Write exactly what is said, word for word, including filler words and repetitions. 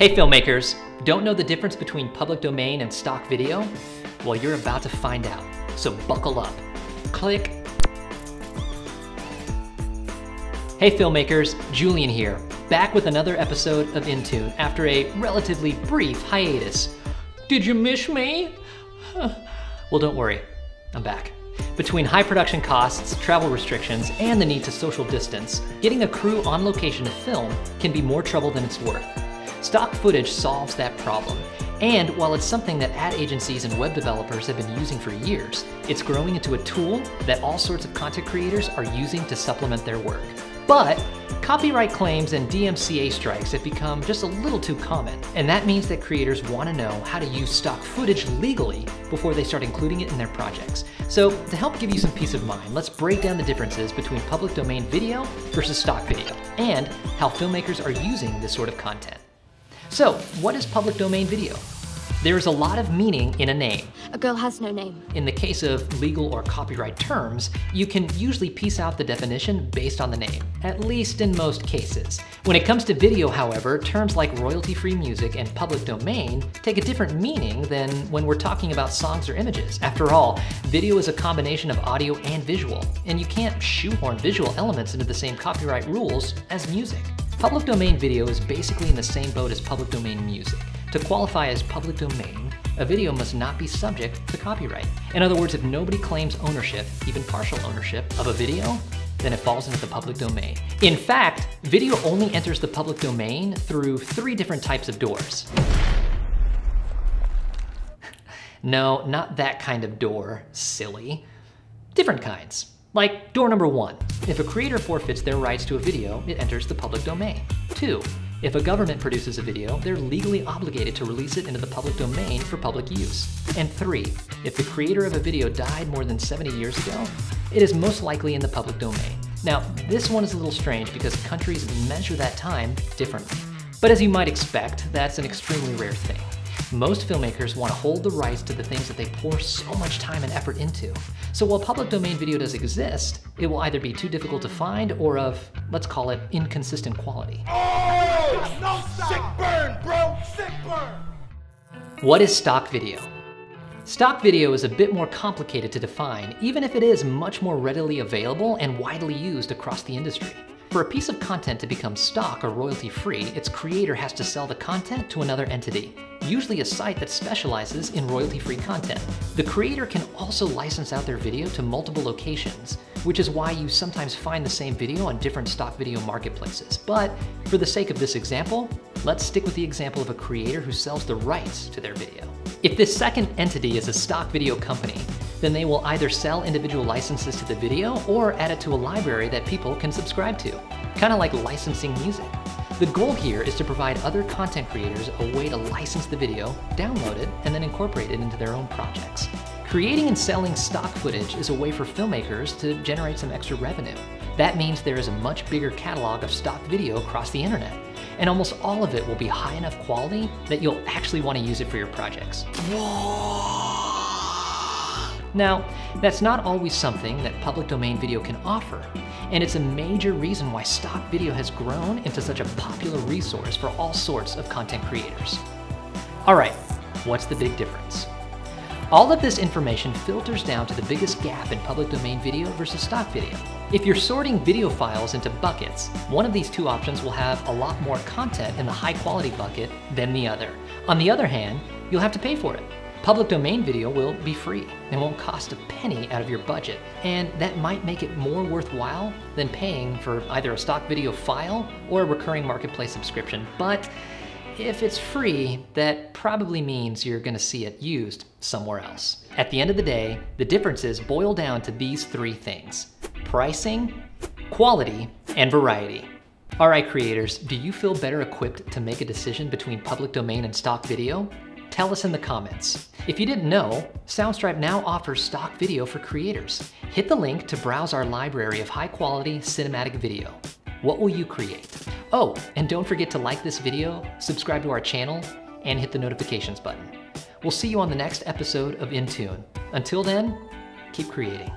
Hey filmmakers, don't know the difference between public domain and stock video? Well, you're about to find out, so buckle up. Click. Hey filmmakers, Julian here, back with another episode of In Tune after a relatively brief hiatus. Did you miss me? Well, don't worry, I'm back. Between high production costs, travel restrictions, and the need to social distance, getting a crew on location to film can be more trouble than it's worth. Stock footage solves that problem. And while it's something that ad agencies and web developers have been using for years, it's growing into a tool that all sorts of content creators are using to supplement their work. But copyright claims and D M C A strikes have become just a little too common, and that means that creators want to know how to use stock footage legally before they start including it in their projects. So to help give you some peace of mind, let's break down the differences between public domain video versus stock video, and how filmmakers are using this sort of content. So, what is public domain video? There is a lot of meaning in a name. A girl has no name. In the case of legal or copyright terms, you can usually piece out the definition based on the name, at least in most cases. When it comes to video, however, terms like royalty-free music and public domain take a different meaning than when we're talking about songs or images. After all, video is a combination of audio and visual, and you can't shoehorn visual elements into the same copyright rules as music. Public domain video is basically in the same boat as public domain music. To qualify as public domain, a video must not be subject to copyright. In other words, if nobody claims ownership, even partial ownership, of a video, then it falls into the public domain. In fact, video only enters the public domain through three different types of doors. No, not that kind of door, silly. Different kinds. Like door number one, if a creator forfeits their rights to a video, it enters the public domain. Two, if a government produces a video, they're legally obligated to release it into the public domain for public use. And three, if the creator of a video died more than seventy years ago, it is most likely in the public domain. Now, this one is a little strange because countries measure that time differently. But as you might expect, that's an extremely rare thing. Most filmmakers want to hold the rights to the things that they pour so much time and effort into. So while public domain video does exist, it will either be too difficult to find or of, let's call it, inconsistent quality. Oh, no sick burn, bro, sick burn. What is stock video? Stock video is a bit more complicated to define, even if it is much more readily available and widely used across the industry. For a piece of content to become stock or royalty-free, its creator has to sell the content to another entity, usually a site that specializes in royalty-free content. The creator can also license out their video to multiple locations, which is why you sometimes find the same video on different stock video marketplaces. But for the sake of this example, let's stick with the example of a creator who sells the rights to their video. If this second entity is a stock video company, then they will either sell individual licenses to the video or add it to a library that people can subscribe to, kind of like licensing music. The goal here is to provide other content creators a way to license the video, download it, and then incorporate it into their own projects. Creating and selling stock footage is a way for filmmakers to generate some extra revenue. That means there is a much bigger catalog of stock video across the internet, and almost all of it will be high enough quality that you'll actually want to use it for your projects. Whoa. Now, that's not always something that public domain video can offer, and it's a major reason why stock video has grown into such a popular resource for all sorts of content creators. All right, what's the big difference? All of this information filters down to the biggest gap in public domain video versus stock video. If you're sorting video files into buckets, one of these two options will have a lot more content in the high quality bucket than the other. On the other hand, you'll have to pay for it. Public domain video will be free and won't cost a penny out of your budget, and that might make it more worthwhile than paying for either a stock video file or a recurring marketplace subscription. But if it's free, that probably means you're going to see it used somewhere else. At the end of the day, the differences boil down to these three things: pricing, quality, and variety. All right, creators, do you feel better equipped to make a decision between public domain and stock video? Tell us in the comments. If you didn't know, Soundstripe now offers stock video for creators. Hit the link to browse our library of high-quality cinematic video. What will you create? Oh, and don't forget to like this video, subscribe to our channel, and hit the notifications button. We'll see you on the next episode of In Tune. Until then, keep creating.